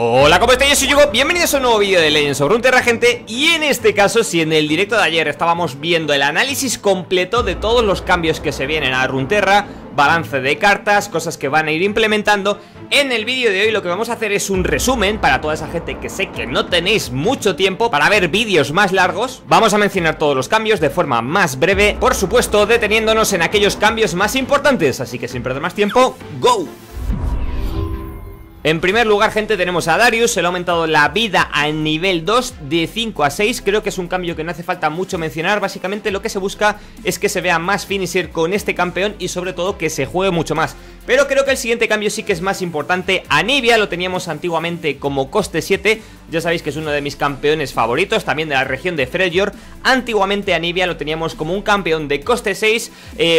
Hola, ¿cómo estáis? Yo soy Yugo, bienvenidos a un nuevo vídeo de Legends of Runeterra, gente. Y en este caso, si en el directo de ayer estábamos viendo el análisis completo de todos los cambios que se vienen a Runeterra, balance de cartas, cosas que van a ir implementando, en el vídeo de hoy lo que vamos a hacer es un resumen para toda esa gente que sé que no tenéis mucho tiempo para ver vídeos más largos. Vamos a mencionar todos los cambios de forma más breve, por supuesto deteniéndonos en aquellos cambios más importantes, así que sin perder más tiempo, ¡go! En primer lugar, gente, tenemos a Darius. Se le ha aumentado la vida al nivel 2 de 5 a 6, creo que es un cambio que no hace falta mucho mencionar. Básicamente lo que se busca es que se vea más finisher con este campeón y sobre todo que se juegue mucho más. Pero creo que el siguiente cambio sí que es más importante. Anivia lo teníamos antiguamente como coste 7, ya sabéis que es uno de mis campeones favoritos, también de la región de Freljord. Antiguamente Anivia lo teníamos como un campeón de coste 6,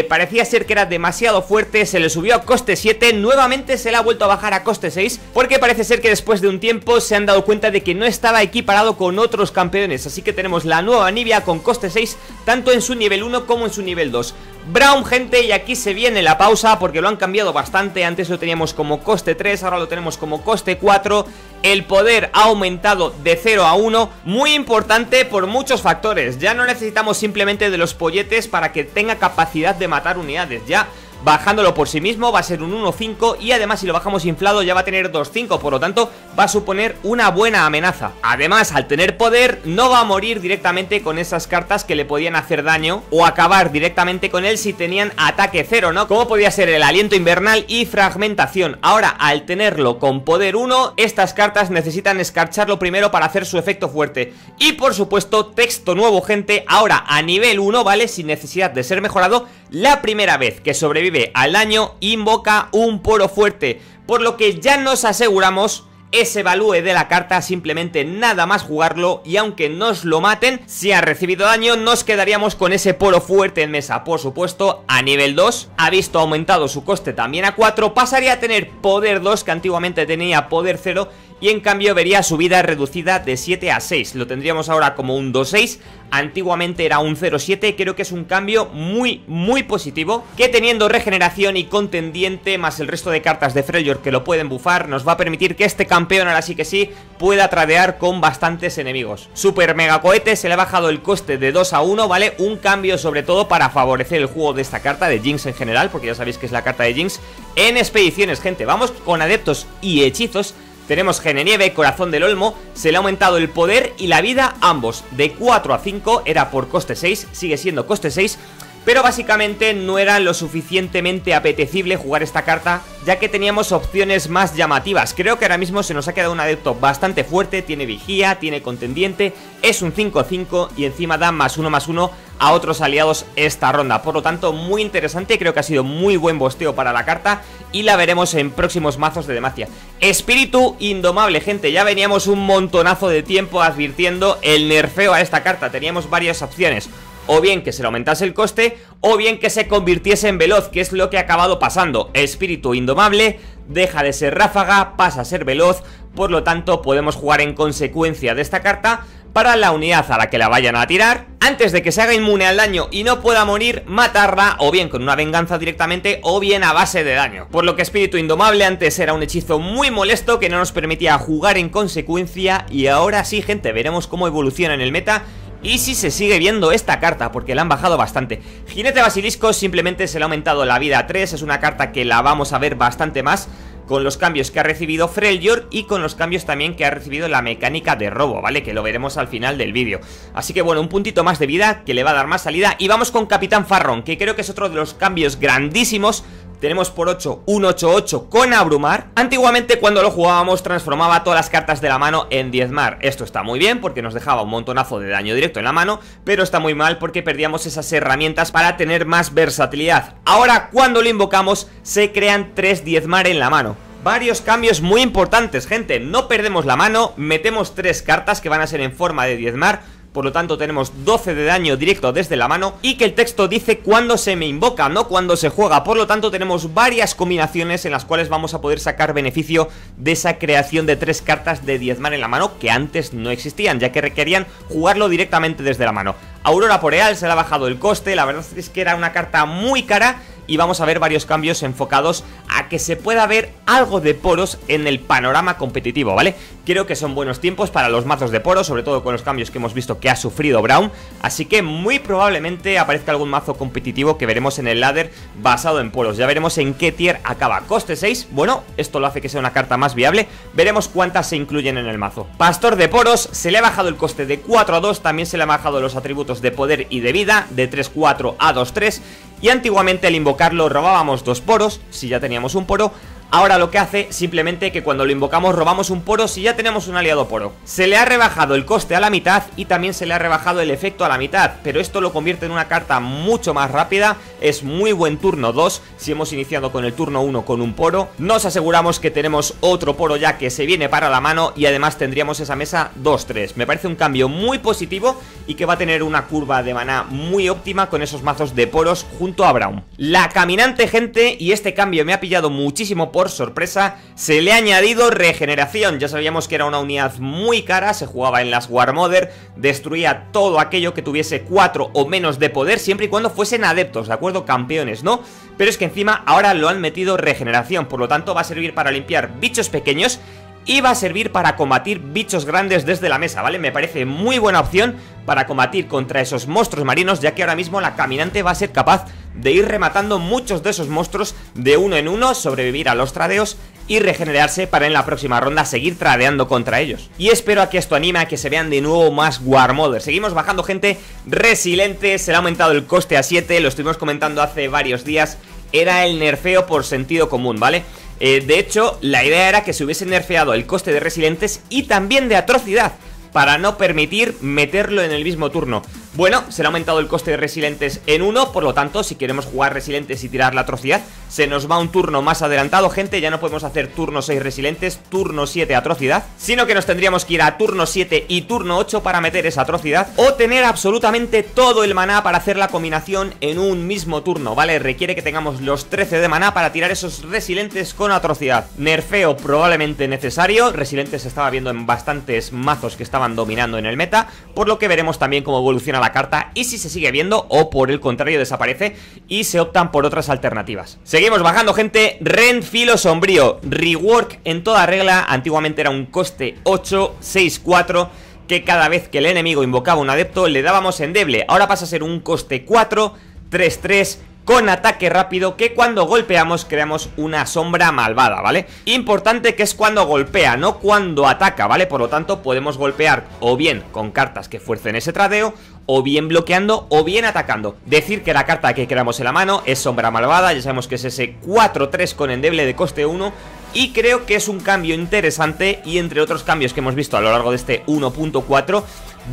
parecía ser que era demasiado fuerte, se le subió a coste 7, nuevamente se le ha vuelto a bajar a coste 6, porque parece ser que después de un tiempo se han dado cuenta de que no estaba equiparado con otros campeones. Así que tenemos la nueva Anivia con coste 6, tanto en su nivel 1 como en su nivel 2. Brown, gente, y aquí se viene la pausa porque lo han cambiado bastante. Antes lo teníamos como coste 3, ahora lo tenemos como coste 4. El poder ha aumentado de 0 a 1, muy importante por muchos factores. Ya no necesitamos simplemente de los polletes para que tenga capacidad de matar unidades, ya bajándolo por sí mismo va a ser un 1-5 y además si lo bajamos inflado ya va a tener 2-5, por lo tanto va a suponer una buena amenaza. Además, al tener poder no va a morir directamente con esas cartas que le podían hacer daño o acabar directamente con él si tenían ataque 0, ¿no? Como podía ser el Aliento Invernal y Fragmentación. Ahora, al tenerlo con poder 1, estas cartas necesitan escarcharlo primero para hacer su efecto fuerte. Y por supuesto, texto nuevo, gente, ahora a nivel 1, ¿vale? Sin necesidad de ser mejorado, la primera vez que sobrevive al daño, invoca un poro fuerte, por lo que ya nos aseguramos ese value de la carta simplemente nada más jugarlo, y aunque nos lo maten, si ha recibido daño nos quedaríamos con ese poro fuerte en mesa. Por supuesto, a nivel 2 ha visto aumentado su coste también a 4, pasaría a tener poder 2, que antiguamente tenía poder 0, y en cambio vería su vida reducida de 7 a 6, lo tendríamos ahora como un 2-6, antiguamente era un 0-7, creo que es un cambio muy, muy positivo, que teniendo regeneración y contendiente, más el resto de cartas de Freljord que lo pueden bufar, nos va a permitir que este campeón, ahora sí que sí, pueda tradear con bastantes enemigos. Super mega cohete, se le ha bajado el coste de 2 a 1, ¿vale? Un cambio sobre todo para favorecer el juego de esta carta, de Jinx en general, porque ya sabéis que es la carta de Jinx, en expediciones, gente. Vamos con adeptos y hechizos. Tenemos Gene Nieve, Corazón del Olmo, se le ha aumentado el poder y la vida ambos, de 4 a 5, era por coste 6, sigue siendo coste 6, pero básicamente no era lo suficientemente apetecible jugar esta carta, ya que teníamos opciones más llamativas. Creo que ahora mismo se nos ha quedado un adepto bastante fuerte, tiene vigía, tiene contendiente, es un 5-5 y encima da +1/+1 a otros aliados esta ronda. Por lo tanto, muy interesante, creo que ha sido muy buen bosteo para la carta y la veremos en próximos mazos de Demacia. Espíritu Indomable, gente, ya veníamos un montonazo de tiempo advirtiendo el nerfeo a esta carta, teníamos varias opciones. O bien que se le aumentase el coste, o bien que se convirtiese en veloz, que es lo que ha acabado pasando. Espíritu Indomable deja de ser ráfaga, pasa a ser veloz, por lo tanto podemos jugar en consecuencia de esta carta para la unidad a la que la vayan a tirar. Antes de que se haga inmune al daño y no pueda morir, matarla o bien con una venganza directamente o bien a base de daño. Por lo que Espíritu Indomable antes era un hechizo muy molesto que no nos permitía jugar en consecuencia y ahora sí, gente, veremos cómo evoluciona en el meta. Y si se sigue viendo esta carta, porque la han bajado bastante. Jinete Basilisco simplemente se le ha aumentado la vida a 3, es una carta que la vamos a ver bastante más con los cambios que ha recibido Freljord y con los cambios también que ha recibido la mecánica de robo, ¿vale? Que lo veremos al final del vídeo. Así que bueno, un puntito más de vida que le va a dar más salida. Y vamos con Capitán Farron, que creo que es otro de los cambios grandísimos. Tenemos por 8 un 8-8 con abrumar. Antiguamente cuando lo jugábamos transformaba todas las cartas de la mano en diezmar. Esto está muy bien porque nos dejaba un montonazo de daño directo en la mano, pero está muy mal porque perdíamos esas herramientas para tener más versatilidad. Ahora cuando lo invocamos se crean 3 diezmar en la mano. Varios cambios muy importantes, gente. No perdemos la mano, metemos 3 cartas que van a ser en forma de diezmar. Por lo tanto tenemos 12 de daño directo desde la mano. Y que el texto dice cuando se me invoca, no cuando se juega. Por lo tanto tenemos varias combinaciones en las cuales vamos a poder sacar beneficio de esa creación de 3 cartas de diezmar en la mano, que antes no existían, ya que requerían jugarlo directamente desde la mano. Aurora Boreal se le ha bajado el coste, la verdad es que era una carta muy cara y vamos a ver varios cambios enfocados a que se pueda ver algo de poros en el panorama competitivo, ¿vale? Creo que son buenos tiempos para los mazos de poros, sobre todo con los cambios que hemos visto que ha sufrido Brown, así que muy probablemente aparezca algún mazo competitivo que veremos en el ladder basado en poros. Ya veremos en qué tier acaba. Coste 6, bueno, esto lo hace que sea una carta más viable. Veremos cuántas se incluyen en el mazo. Pastor de poros, se le ha bajado el coste de 4 a 2, también se le han bajado los atributos de poder y de vida, de 3-4 a 2-3, y antiguamente al invocarlo robábamos 2 poros si ya teníamos un poro. Ahora lo que hace simplemente que cuando lo invocamos robamos un poro si ya tenemos un aliado poro. Se le ha rebajado el coste a la mitad y también se le ha rebajado el efecto a la mitad, pero esto lo convierte en una carta mucho más rápida. Es muy buen turno 2, si hemos iniciado con el turno 1 con un poro, nos aseguramos que tenemos otro poro ya que se viene para la mano y además tendríamos esa mesa 2-3. Me parece un cambio muy positivo y que va a tener una curva de maná muy óptima con esos mazos de poros junto a Brown. La Caminante, gente, y este cambio me ha pillado muchísimo por sorpresa, se le ha añadido regeneración. Ya sabíamos que era una unidad muy cara, se jugaba en las War Mother, destruía todo aquello que tuviese 4 o menos de poder, siempre y cuando fuesen adeptos, ¿de acuerdo? Campeones, ¿no? Pero es que encima ahora lo han metido regeneración, por lo tanto va a servir para limpiar bichos pequeños y va a servir para combatir bichos grandes desde la mesa, ¿vale? Me parece muy buena opción para combatir contra esos monstruos marinos, ya que ahora mismo la Caminante va a ser capaz de ir rematando muchos de esos monstruos de uno en uno, sobrevivir a los tradeos y regenerarse para en la próxima ronda seguir tradeando contra ellos. Y espero a que esto anime a que se vean de nuevo más War Mother. Seguimos bajando, gente. Resiliente, se le ha aumentado el coste a 7, lo estuvimos comentando hace varios días, era el nerfeo por sentido común, ¿vale? De hecho, la idea era que se hubiese nerfeado el coste de resilientes y también de atrocidad, para no permitir meterlo en el mismo turno. Bueno, se le ha aumentado el coste de resilientes en 1, por lo tanto, si queremos jugar resilientes y tirar la atrocidad, se nos va un turno más adelantado, gente. Ya no podemos hacer turno 6 resilientes, turno 7 atrocidad, sino que nos tendríamos que ir a turno 7 y turno 8 para meter esa atrocidad, o tener absolutamente todo el maná para hacer la combinación en un mismo turno, ¿vale? Requiere que tengamos los 13 de maná para tirar esos resilientes con atrocidad. Nerfeo probablemente necesario. Resilientes se estaba viendo en bastantes mazos que estaban dominando en el meta, por lo que veremos también cómo evoluciona la carta y si se sigue viendo o por el contrario desaparece y se optan por otras alternativas. Seguimos bajando, gente. Ren Filo Sombrío, rework en toda regla. Antiguamente era un coste 8, 6, 4, que cada vez que el enemigo invocaba un adepto le dábamos endeble. Ahora pasa a ser un coste 4, 3, 3, con ataque rápido, que cuando golpeamos creamos una sombra malvada, ¿vale? Importante que es cuando golpea, no cuando ataca, ¿vale? Por lo tanto podemos golpear o bien con cartas que fuercen ese tradeo, o bien bloqueando, o bien atacando. Decir que la carta que queramos en la mano es sombra malvada, ya sabemos que es ese 4-3 con endeble de coste 1, y creo que es un cambio interesante, y entre otros cambios que hemos visto a lo largo de este 1.4,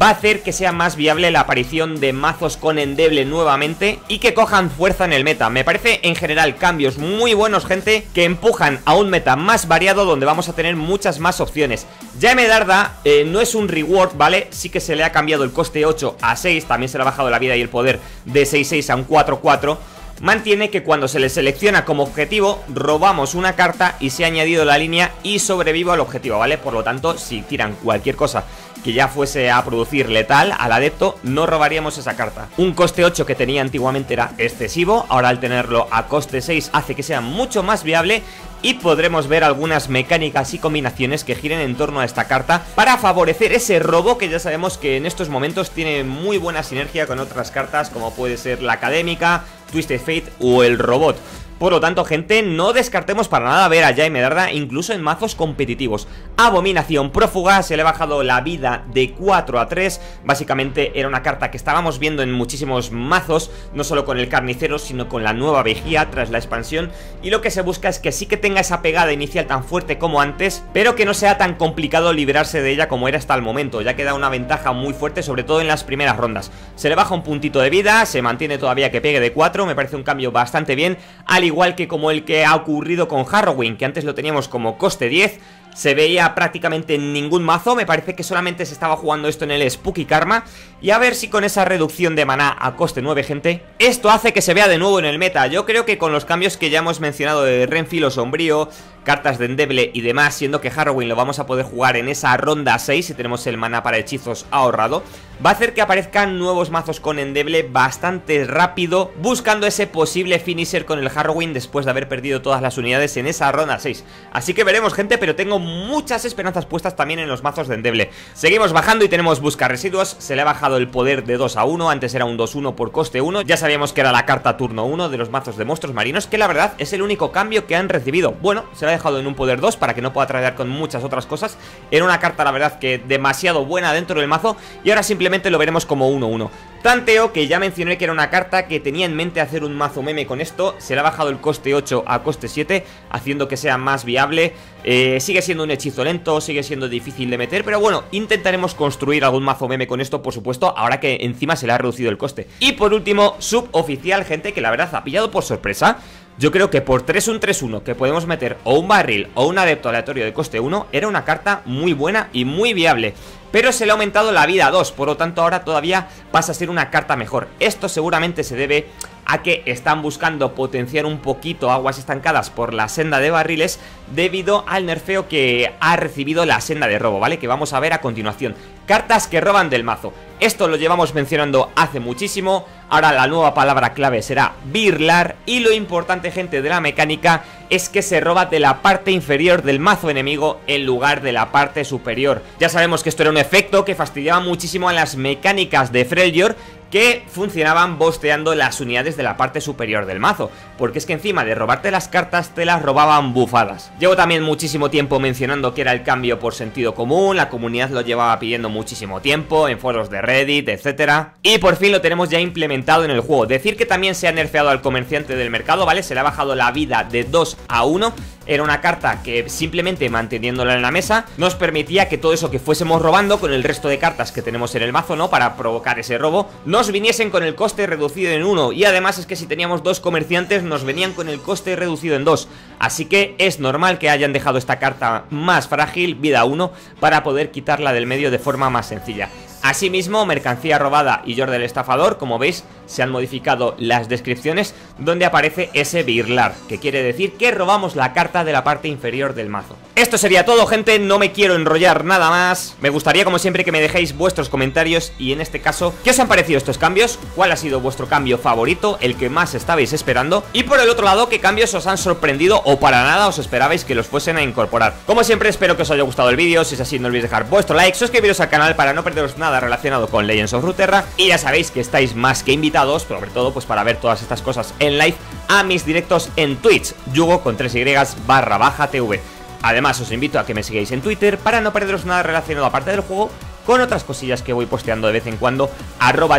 va a hacer que sea más viable la aparición de mazos con endeble nuevamente y que cojan fuerza en el meta. Me parece en general cambios muy buenos, gente, que empujan a un meta más variado donde vamos a tener muchas más opciones. Jaime Darda no es un reward, ¿vale? Sí que se le ha cambiado el coste 8 a 6, también se le ha bajado la vida y el poder de 6-6 a un 4-4. Mantiene que cuando se le selecciona como objetivo robamos una carta y se ha añadido la línea y sobrevivo al objetivo, ¿vale? Por lo tanto, si tiran cualquier cosa que ya fuese a producir letal al adepto, no robaríamos esa carta. Un coste 8 que tenía antiguamente era excesivo, ahora al tenerlo a coste 6 hace que sea mucho más viable y podremos ver algunas mecánicas y combinaciones que giren en torno a esta carta para favorecer ese robo que ya sabemos que en estos momentos tiene muy buena sinergia con otras cartas como puede ser la Académica, Twisted Fate o el Robot. Por lo tanto, gente, no descartemos para nada ver a Jaime Darda incluso en mazos competitivos. Abominación Prófuga, se le ha bajado la vida de 4 a 3. Básicamente era una carta que estábamos viendo en muchísimos mazos, no solo con el Carnicero, sino con la nueva Vejía tras la expansión. Y lo que se busca es que sí que tenga esa pegada inicial tan fuerte como antes, pero que no sea tan complicado liberarse de ella como era hasta el momento, ya que da una ventaja muy fuerte, sobre todo en las primeras rondas. Se le baja un puntito de vida, se mantiene todavía que pegue de 4, me parece un cambio bastante bien, al igual que como el que ha ocurrido con Harrowing, que antes lo teníamos como coste 10 se veía prácticamente en ningún mazo. Me parece que solamente se estaba jugando esto en el Spooky Karma. Y a ver si con esa reducción de maná a coste 9, gente, esto hace que se vea de nuevo en el meta. Yo creo que con los cambios que ya hemos mencionado de Ren Filo Sombrío, cartas de endeble y demás, siendo que Harrowing lo vamos a poder jugar en esa ronda 6 si tenemos el maná para hechizos ahorrado, va a hacer que aparezcan nuevos mazos con endeble bastante rápido, buscando ese posible finisher con el Harrowing después de haber perdido todas las unidades en esa ronda 6. Así que veremos, gente, pero tengo muchas esperanzas puestas también en los mazos de endeble. Seguimos bajando y tenemos Busca Residuos. Se le ha bajado el poder de 2 a 1. Antes era un 2-1 por coste 1. Ya sabíamos que era la carta turno 1 de los mazos de monstruos marinos, que la verdad es el único cambio que han recibido. Bueno, se la dejado en un poder 2 para que no pueda tradear con muchas otras cosas. Era una carta, la verdad, que demasiado buena dentro del mazo, y ahora simplemente lo veremos como 1-1. Tanteo, que ya mencioné que era una carta que tenía en mente hacer un mazo meme con esto, se le ha bajado el coste 8 a coste 7, haciendo que sea más viable. Sigue siendo un hechizo lento, sigue siendo difícil de meter, pero bueno, intentaremos construir algún mazo meme con esto, por supuesto, ahora que encima se le ha reducido el coste. Y por último, Suboficial, gente, que la verdad ha pillado por sorpresa. Yo creo que por 3 un 3-1 que podemos meter o un barril o un adepto aleatorio de coste 1 era una carta muy buena y muy viable, pero se le ha aumentado la vida a 2, por lo tanto ahora todavía pasa a ser una carta mejor. Esto seguramente se debe a que están buscando potenciar un poquito Aguas Estancadas por la senda de barriles debido al nerfeo que ha recibido la senda de robo, ¿vale? Que vamos a ver a continuación. Cartas que roban del mazo. Esto lo llevamos mencionando hace muchísimo. Ahora la nueva palabra clave será birlar. Y lo importante, gente, de la mecánica es que se roba de la parte inferior del mazo enemigo en lugar de la parte superior. Ya sabemos que esto era un efecto que fastidiaba muchísimo a las mecánicas de Freljord, que funcionaban bosteando las unidades de la parte superior del mazo, porque es que encima de robarte las cartas te las robaban bufadas. Llevo también muchísimo tiempo mencionando que era el cambio por sentido común. La comunidad lo llevaba pidiendo muchísimo tiempo en foros de Reddit, etcétera, y por fin lo tenemos ya implementado en el juego. Decir que también se ha nerfeado al comerciante del mercado, ¿vale? Se le ha bajado la vida de 2 a 1. Era una carta que simplemente manteniéndola en la mesa nos permitía que todo eso que fuésemos robando con el resto de cartas que tenemos en el mazo, ¿no? Para provocar ese robo, nos viniesen con el coste reducido en 1. Y además es que si teníamos 2 comerciantes nos venían con el coste reducido en 2. Así que es normal que hayan dejado esta carta más frágil, vida 1, para poder quitarla del medio de forma más sencilla. Asimismo, Mercancía Robada y Jordel el Estafador, como veis, se han modificado las descripciones donde aparece ese birlar, que quiere decir que robamos la carta de la parte inferior del mazo. Esto sería todo, gente, no me quiero enrollar nada más. Me gustaría, como siempre, que me dejéis vuestros comentarios y, en este caso, ¿qué os han parecido estos cambios? ¿Cuál ha sido vuestro cambio favorito? ¿El que más estabais esperando? Y, por el otro lado, ¿qué cambios os han sorprendido o para nada os esperabais que los fuesen a incorporar? Como siempre, espero que os haya gustado el vídeo. Si es así, no olvidéis dejar vuestro like, suscribiros al canal para no perderos nada relacionado con Legends of Runeterra, y ya sabéis que estáis más que invitados, sobre todo pues para ver todas estas cosas en live, a mis directos en Twitch, yugo con 3y/tv. Además os invito a que me sigáis en Twitter para no perderos nada relacionado, aparte del juego, con otras cosillas que voy posteando de vez en cuando,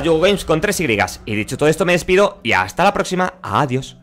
@yugogames con 3y. Y dicho todo esto, me despido y hasta la próxima. Adiós.